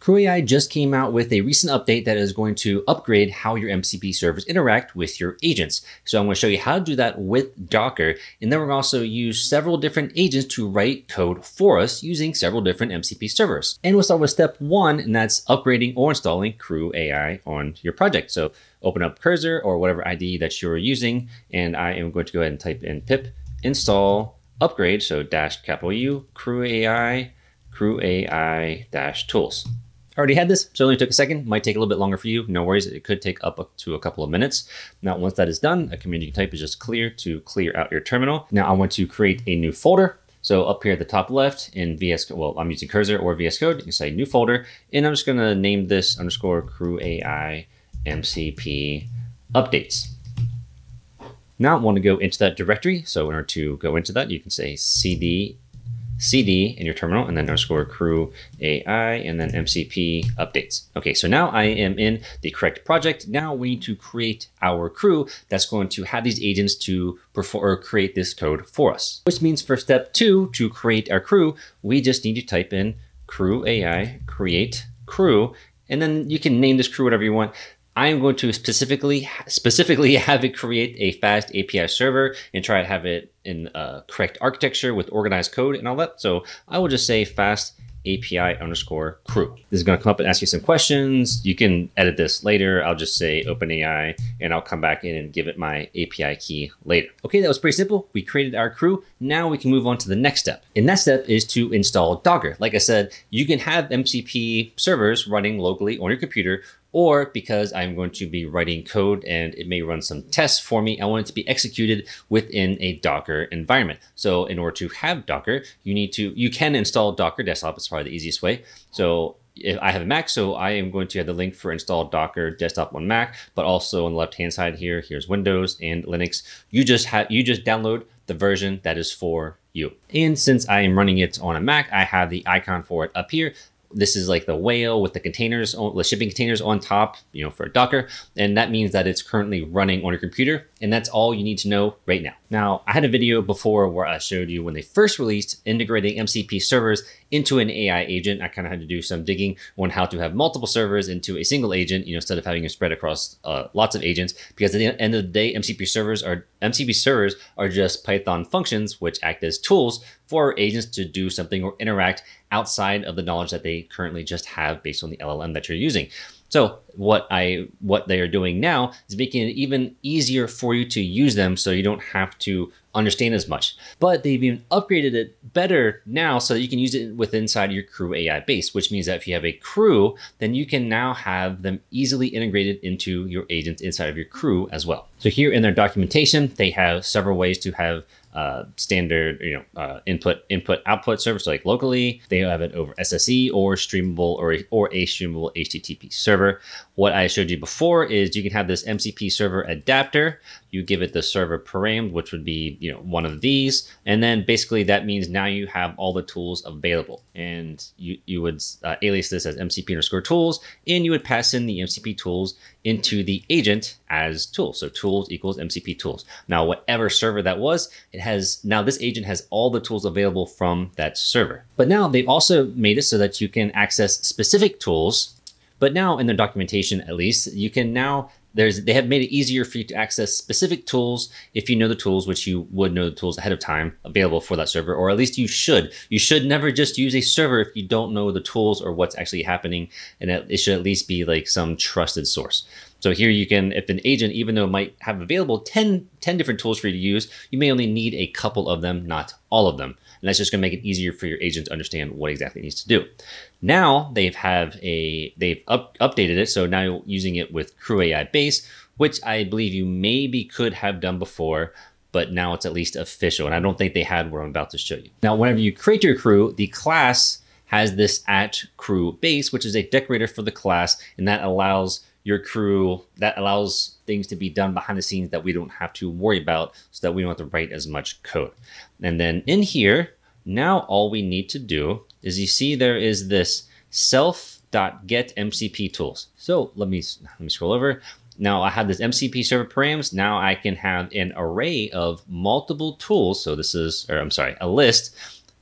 CrewAI just came out with a recent update that is going to upgrade how your MCP servers interact with your agents. So I'm going to show you how to do that with Docker. And then we're also use several different agents to write code for us using several different MCP servers. And we'll start with step one, and that's upgrading or installing CrewAI on your project. So open up Cursor or whatever IDE that you're using. And I am going to go ahead and type in pip install upgrade. So -U CrewAI, CrewAI-tools. I already had this, so it only took a second. Might take a little bit longer for you. No worries. It could take up to a couple of minutes. Now, once that is done, a command you can type is just clear to clear out your terminal. Now I want to create a new folder. So up here at the top left in VS, well, I'm using Cursor or VS Code. You can say new folder, and I'm just going to name this _CrewAI MCP updates. Now I want to go into that directory. So in order to go into that, you can say CD in your terminal and then _CrewAI and then MCP updates. Okay, so now I am in the correct project. Now we need to create our crew that's going to have these agents to perform or create this code for us, which means for step two, to create our crew, we just need to type in CrewAI create crew, and then you can name this crew whatever you want. I am going to specifically have it create a FastAPI server and try to have it in correct architecture with organized code and all that. So I will just say FastAPI _crew. This is going to come up and ask you some questions. You can edit this later. I'll just say OpenAI and I'll come back in and give it my API key later. Okay, that was pretty simple. We created our crew. Now we can move on to the next step. And that step is to install Docker. Like I said, you can have MCP servers running locally on your computer, or because I'm going to be writing code and it may run some tests for me, I want it to be executed within a Docker environment. So in order to have Docker, you can install Docker Desktop. It's probably the easiest way. So if I have a Mac, so I am going to have the link for install Docker Desktop on Mac, but also on the left-hand side here, here's Windows and Linux. You just download the version that is for you. And since I am running it on a Mac, I have the icon for it up here. This is like the whale with the containers, the shipping containers on top, you know, for Docker. And that means that it's currently running on your computer. And that's all you need to know right now. Now, I had a video before where I showed you when they first released integrating MCP servers into an AI agent. I kind of had to do some digging on how to have multiple servers into a single agent, you know, instead of having it spread across lots of agents, because at the end of the day, MCP servers are just Python functions, which act as tools for agents to do something or interact outside of the knowledge that they currently just have based on the LLM that you're using. So what they are doing now is making it even easier for you to use them so you don't have to understand as much. But they've even upgraded it better now so that you can use it with inside your CrewAI base, which means that if you have a crew, then you can now have them easily integrated into your agents inside of your crew as well. So here in their documentation, they have several ways to have standard, you know, input output servers like locally. They have it over SSE or streamable or a streamable HTTP server. What I showed you before is you can have this MCP server adapter. You give it the server param, which would be, you know, one of these, and then basically that means now you have all the tools available, and you would alias this as MCP _tools, and you would pass in the MCP tools into the agent as tools. So tools equals MCP tools. Now whatever server that was, it has now this agent has all the tools available from that server. But now they've also made it so that you can access specific tools. But now in their documentation, at least, you can now they have made it easier for you to access specific tools if you know the tools, which you would know the tools ahead of time available for that server, or at least you should. You should never just use a server if you don't know the tools or what's actually happening, and it should at least be like some trusted source. So here you can, if an agent, even though it might have available 10 different tools for you to use, you may only need a couple of them, not all of them. And that's just gonna make it easier for your agent to understand what exactly it needs to do. Now they've updated it. So now you're using it with CrewAI base, which I believe you maybe could have done before, but now it's at least official. And I don't think they had what I'm about to show you. Now, whenever you create your crew, the class has this @CrewBase, which is a decorator for the class. And that allows your crew, that allows things to be done behind the scenes that we don't have to worry about, so that we don't have to write as much code. And then in here, now all we need to do is, you see there is this self.getMCPTools. So let me scroll over. Now I have this MCP server params. Now I can have an array of multiple tools. So this is, or I'm sorry, a list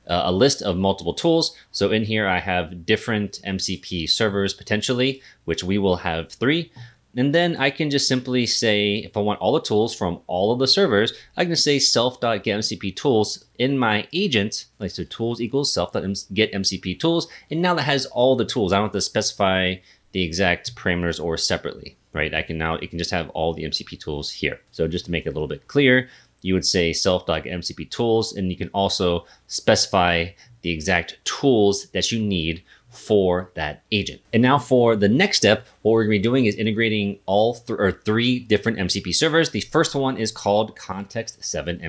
a list of multiple tools. So in here, I have different MCP servers potentially, which we will have 3. And then I can just simply say, if I want all the tools from all of the servers, I can say self.getMCPTools in my agent, like so tools equals self.getMCPTools. And now that has all the tools. I don't have to specify the exact parameters or separately, right? I can now, it can just have all the MCP tools here. So just to make it a little bit clear, you would say self.getMCPTools, and you can also specify the exact tools that you need for that agent. And now for the next step, what we're gonna be doing is integrating all three different MCP servers. The first one is called Context7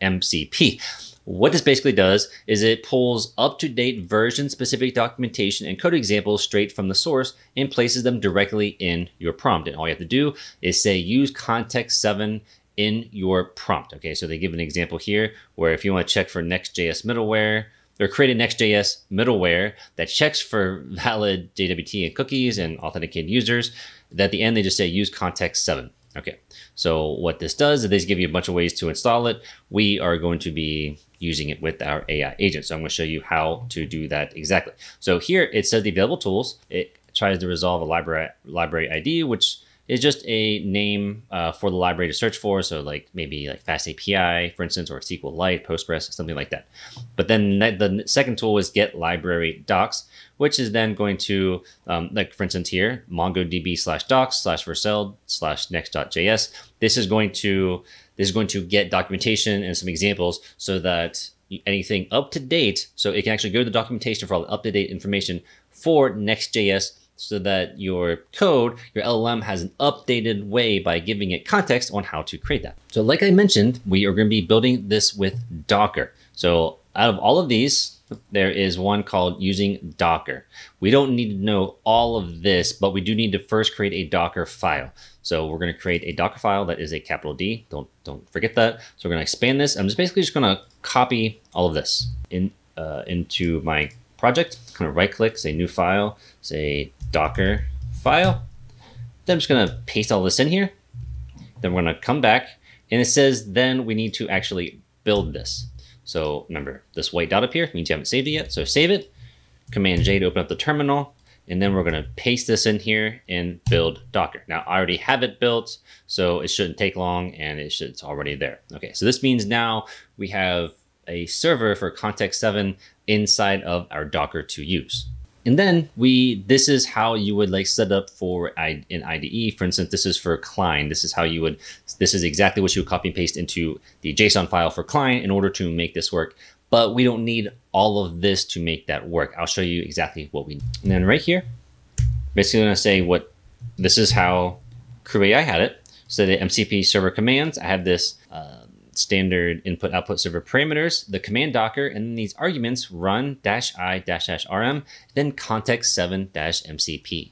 MCP. What this basically does is it pulls up-to-date version-specific documentation and code examples straight from the source and places them directly in your prompt. And all you have to do is say use Context7 in your prompt. Okay, so they give an example here where if you wanna check for Next.js middleware, or create a Next.js middleware that checks for valid JWT and cookies and authenticated users. At the end, they just say use Context7. Okay, so what this does is they give you a bunch of ways to install it. We are going to be using it with our AI agent. So I'm gonna show you how to do that exactly. So here it says the available tools. It tries to resolve a library ID, which is just a name for the library to search for. So like maybe like FastAPI, for instance, or SQLite, Postgres, something like that. But then the second tool is get library docs, which is then going to, like for instance here, MongoDB/docs/vercel/next.js. This is going to get documentation and some examples so that anything up to date, so it can actually go to the documentation for all the up to date information for Next.js, so that your code, your LLM has an updated way by giving it context on how to create that. So like I mentioned, we are going to be building this with Docker. So out of all of these, there is one called using Docker. We don't need to know all of this, but we do need to first create a Docker file. So we're going to create a Docker file that is a capital D. Don't forget that. So we're going to expand this. I'm just going to copy all of this into my project, kind of right click, say new file, say Docker file. Then I'm just gonna paste all this in here. Then we're gonna come back and it says, then we need to actually build this. So remember this white dot up here means you haven't saved it yet. So save it, Command J to open up the terminal. And then we're gonna paste this in here and build Docker. Now I already have it built, so it shouldn't take long and it's already there. Okay, so this means now we have a server for Context7 inside of our Docker to use. And then this is how you would like set up for an IDE. For instance, this is for Klein. This is exactly what you would copy and paste into the JSON file for Klein in order to make this work. But we don't need all of this to make that work. I'll show you exactly what we need. And then right here, basically I'm gonna say this is how CrewAI had it. So the MCP server commands, I have this, standard input output server parameters, the command Docker, and then these arguments run -i -rm, then Context7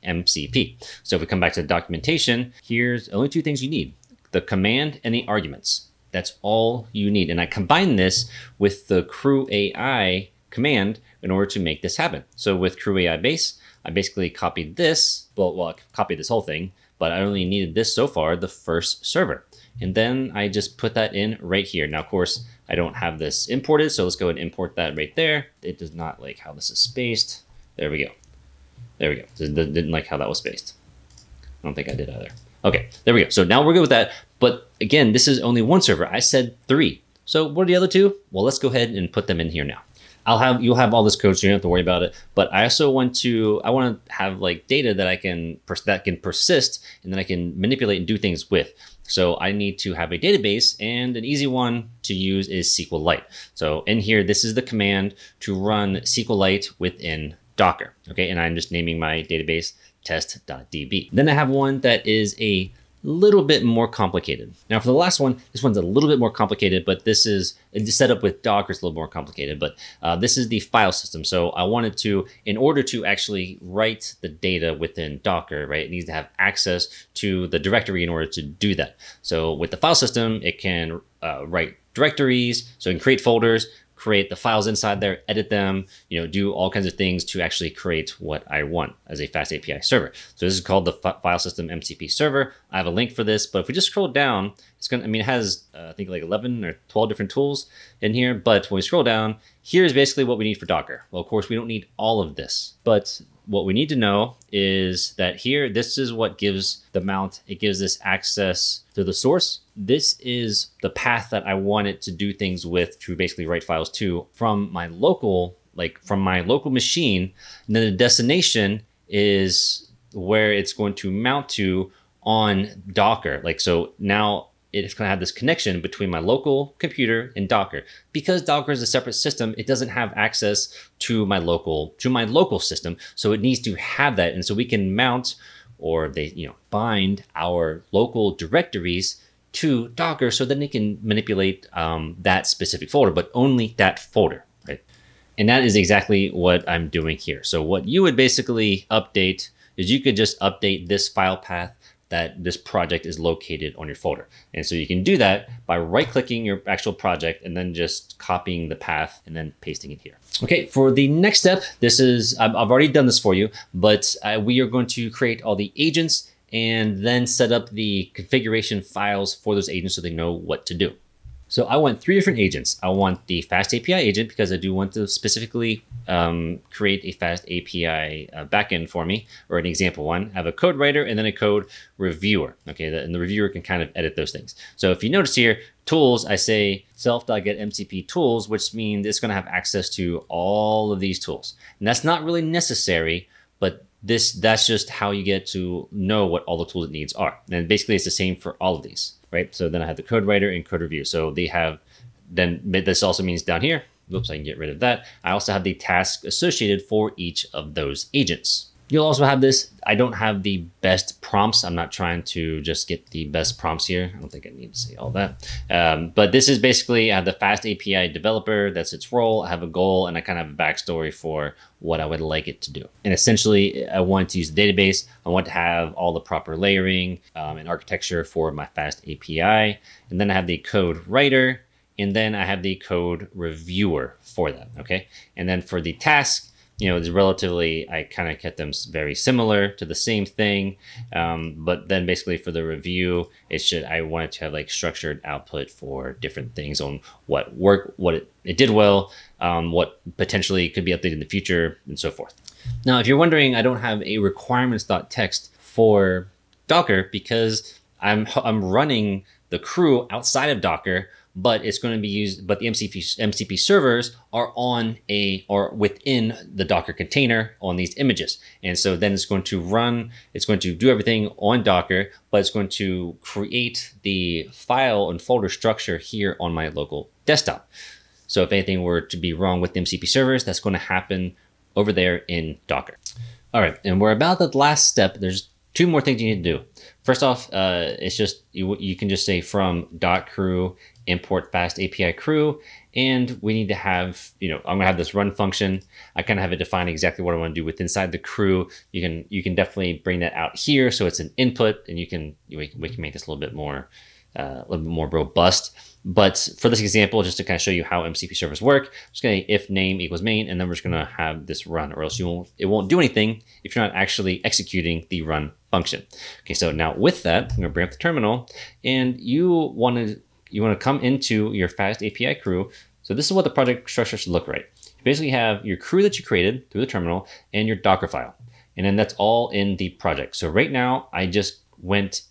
MCP. So if we come back to the documentation, here's only 2 things you need, the command and the arguments. That's all you need. And I combine this with the CrewAI command in order to make this happen. So with CrewAI base, I basically copied this, well, I copied this whole thing, but I only needed this so far, the first server. And then I just put that in right here. Now, of course, I don't have this imported, so let's go and import that right there. It does not like how this is spaced. There we go. There we go. It didn't like how that was spaced. I don't think I did either. Okay, there we go. So now we're good with that. But again, this is only one server. I said 3. So what are the other 2? Well, let's go ahead and put them in here now. You'll have all this code, so you don't have to worry about it. But I also want to have like data that can persist and that I can manipulate and do things with. So I need to have a database, and an easy one to use is SQLite. So in here, this is the command to run SQLite within Docker. Okay, and I'm just naming my database test.db. Then I have one that is a little bit more complicated. Now for the last one, this one's a little bit more complicated, but this is set up with Docker. It's a little more complicated, but this is the file system. So I wanted to, in order to actually write the data within Docker, right? It needs to have access to the directory in order to do that. So with the file system, it can write directories. So it can create folders, create the files inside there, edit them, do all kinds of things to actually create what I want as a FastAPI server. So this is called the File System MCP server. I have a link for this, but if we just scroll down, it's gonna, it has I think like 11 or 12 different tools in here, but when we scroll down, here's basically what we need for Docker. Well, of course we don't need all of this, but what we need to know is that here, this is what gives the mount. It gives this access to the source. This is the path that I want it to do things with, to basically write files to from my local, machine. And then the destination is where it's going to mount to on Docker. So now it's going to have this connection between my local computer and Docker. Because Docker is a separate system, it doesn't have access to my local system. So it needs to have that. And so we can mount, or bind our local directories to Docker, so then it can manipulate that specific folder, but only that folder, right? And that is exactly what I'm doing here. So what you would basically update is you could just update this file path that this project is located on your folder. And so you can do that by right-clicking your actual project and then just copying the path and then pasting it here. Okay, for the next step, this is, I've already done this for you, but we are going to create all the agents and then set up the configuration files for those agents so they know what to do. So I want three different agents. I want the FastAPI agent because I do want to specifically create a FastAPI backend for me, or an example one. I have a code writer and then a code reviewer. Okay, and the reviewer can kind of edit those things. So if you notice here, tools, I say self.get MCP tools, which means it's gonna have access to all of these tools. And that's not really necessary, but that's just how you get to know what all the tools it needs are. And basically it's the same for all of these, right? So then I have the code writer and code review. So they have, then this also means down here, oops, I can get rid of that. I also have the task associated for each of those agents. You'll also have this, I don't have the best prompts. I'm not trying to just get the best prompts here. I don't think I need to say all that. But this is basically, I have the FastAPI developer, that's its role. I have a goal and I kind of have a backstory for what I would like it to do. And essentially I want to use the database. I want to have all the proper layering and architecture for my FastAPI. And then I have the code writer, and then I have the code reviewer for that, okay? And then for the task, it's relatively, I kind of kept them very similar to the same thing. But then basically for the review, I wanted to have structured output for different things on what worked, what it did well, what potentially could be updated in the future, and so forth. Now, if you're wondering, I don't have a requirements.txt for Docker because I'm running the crew outside of Docker, but it's going to be used, but the MCP servers are on a, or within the Docker container on these images. And so then it's going to run, it's going to do everything on Docker, but it's going to create the file and folder structure here on my local desktop. So if anything were to be wrong with the MCP servers, that's going to happen over there in Docker. All right, and we're about the last step. There's two more things you need to do. First off, it's just, you can just say from .crew import FastAPI crew, and we need to have, I'm gonna have this run function. I kind of have it define exactly what I want to do with inside the crew. You can definitely bring that out here, so it's an input, and we can make this a little bit more robust. But for this example, just to kind of show you how MCP servers work, I'm just going to if name equals main, and then we're just going to have this run, or else it won't do anything if you're not actually executing the run function. Okay, so now with that, I'm going to bring up the terminal, and you want to come into your FastAPI crew. So this is what the project structure should look like. You basically have your crew that you created through the terminal and your Docker file, and then that's all in the project. So right now, I changed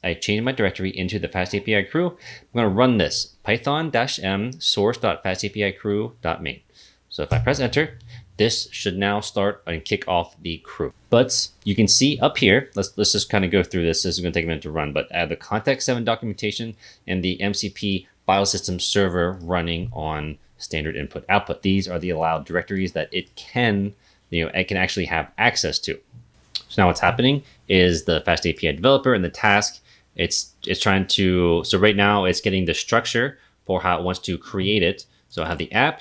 my directory into the FastAPI crew. I'm going to run this python-m source.fastapi-crew.main. So if I press enter, this should now start and kick off the crew. But you can see up here, let's just kind of go through this. This is going to take a minute to run, but I have the Context7 documentation and the MCP file system server running on standard input output. These are the allowed directories that it can actually have access to. So now what's happening is the FastAPI developer and the task, it's trying to, so right now it's getting the structure for how it wants to create it. So I have the app,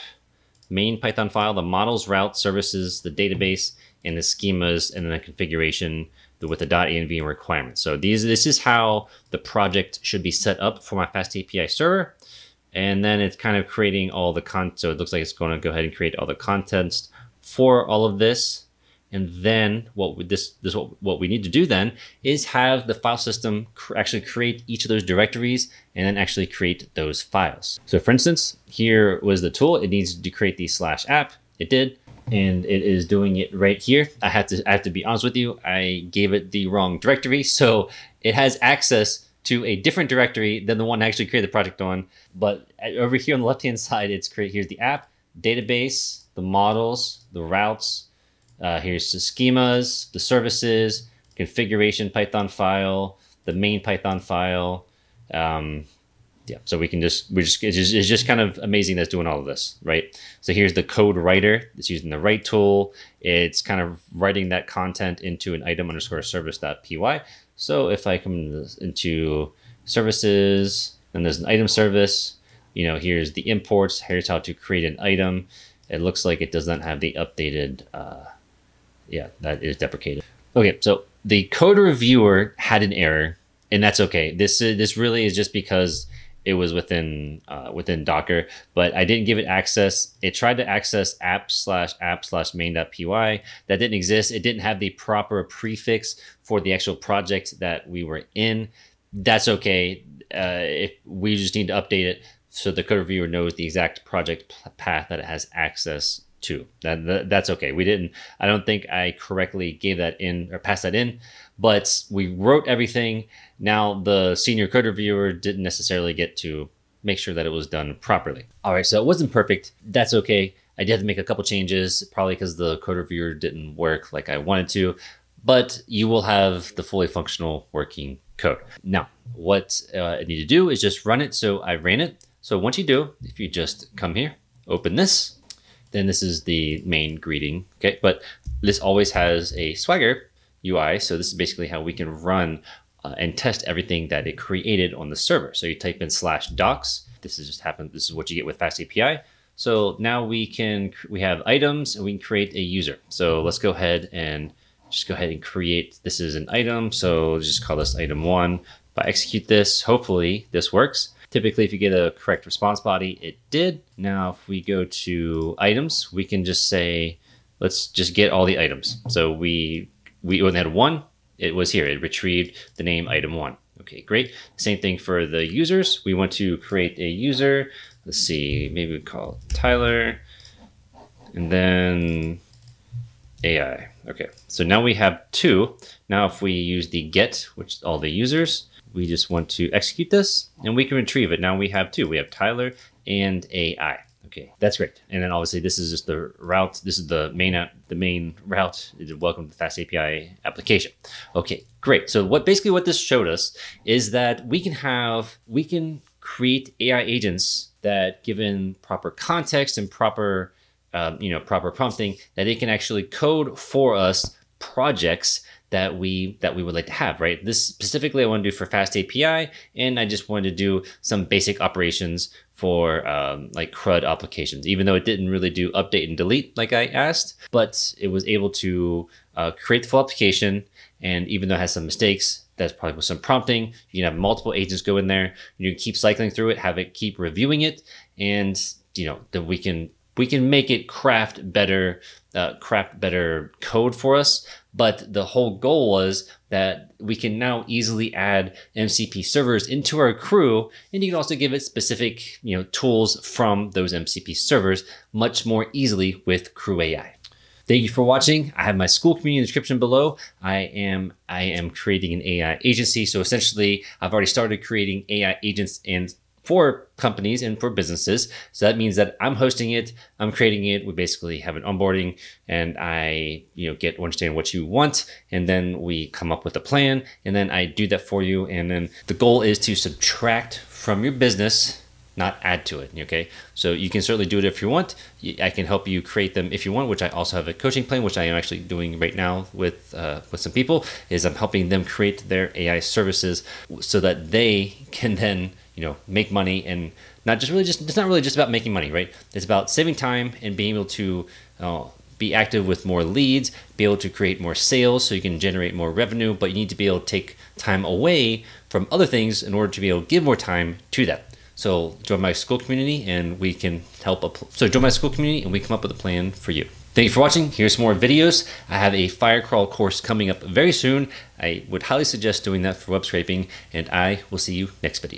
main Python file, the models, route, services, the database, and the schemas, and then the configuration with the .env requirements. So this is how the project should be set up for my FastAPI server. And then it's kind of creating all the content. So it looks like it's going to go ahead and create all the contents for all of this. And then what we need to do then is have the file system actually create each of those directories and then actually create those files. So for instance, here was the tool. It needs to create the /app. It did, and it is doing it right here. I have to be honest with you. I gave it the wrong directory. So it has access to a different directory than the one I actually created the project on. But over here on the left-hand side, here's the app, database, the models, the routes, here's the schemas, the services, configuration Python file, the main Python file. Yeah, so we can just, it's just kind of amazing that's doing all of this, right? So here's the code writer. It's using the write tool. It's kind of writing that content into an item_service.py. So if I come into services and there's an item service, you know, here's the imports, here's how to create an item. It looks like it does not have the updated, yeah, that is deprecated. Okay, so the code reviewer had an error, and that's okay. This really is just because it was within within Docker, but I didn't give it access. It tried to access app/main.py. That didn't exist. It didn't have the proper prefix for the actual project that we were in. That's okay. If we just need to update it so the code reviewer knows the exact project path that it has access to. That's okay. We didn't, I don't think I correctly gave that in or passed that in, but we wrote everything. Now the senior code reviewer didn't necessarily get to make sure that it was done properly. All right, so it wasn't perfect. That's okay. I did have to make a couple changes, probably because the code reviewer didn't work like I wanted to, but you will have the fully functional working code. Now, what I need to do is just run it. So I ran it. So once you do, if you just come here, open this, then this is the main greeting, okay? But this always has a Swagger UI. So this is basically how we can run and test everything that it created on the server. So you type in /docs. This is just happened. This is what you get with FastAPI. So now we have items and we can create a user. So let's go ahead and create, this is an item. So let's just call this item 1. If I execute this, hopefully this works. Typically, if you get a correct response body, it did. Now, if we go to items, we can just say, let's just get all the items. So we only had one. It was here. It retrieved the name item 1. Okay, great. Same thing for the users. We want to create a user. Let's see, maybe we call it Tyler and then AI. Okay, so now we have 2. Now, if we use the get, which is all the users, we just want to execute this and we can retrieve it. Now we have 2. We have Tyler and AI. Okay, that's great. And then obviously this is just the route. This is the main route. Welcome to the FastAPI application. Okay, great. So basically what this showed us is that we can create AI agents that, given proper context and proper proper prompting, that it can actually code for us projects that we would like to have, right? This specifically I want to do for FastAPI, and I just wanted to do some basic operations for like CRUD applications, even though it didn't really do update and delete like I asked, but it was able to create the full application. And even though it has some mistakes, that's probably with some prompting, you can have multiple agents go in there, you can keep cycling through it, have it keep reviewing it. And you know, then we can make it craft better code for us. But the whole goal was that we can now easily add MCP servers into our crew, and you can also give it specific, you know, tools from those MCP servers much more easily with CrewAI. Thank you for watching. I have my Skool community in the description below. I am creating an AI agency. So essentially I've already started creating AI agents and for companies and for businesses. So that means that I'm hosting it, I'm creating it, we basically have an onboarding, and I understand what you want, and then we come up with a plan, and then I do that for you. And then the goal is to subtract from your business, not add to it, okay? So you can certainly do it if you want. I can help you create them if you want, which I also have a coaching plan, which I am actually doing right now with some people, is I'm helping them create their AI services so that they can then make money, and it's not really just about making money, right? It's about saving time and being able to be active with more leads, be able to create more sales so you can generate more revenue, but you need to be able to take time away from other things in order to be able to give more time to that. So join my Skool community and we can help. Join my Skool community and we come up with a plan for you. Thank you for watching. Here's some more videos. I have a firecrawl course coming up very soon. I would highly suggest doing that for web scraping, and I will see you next video.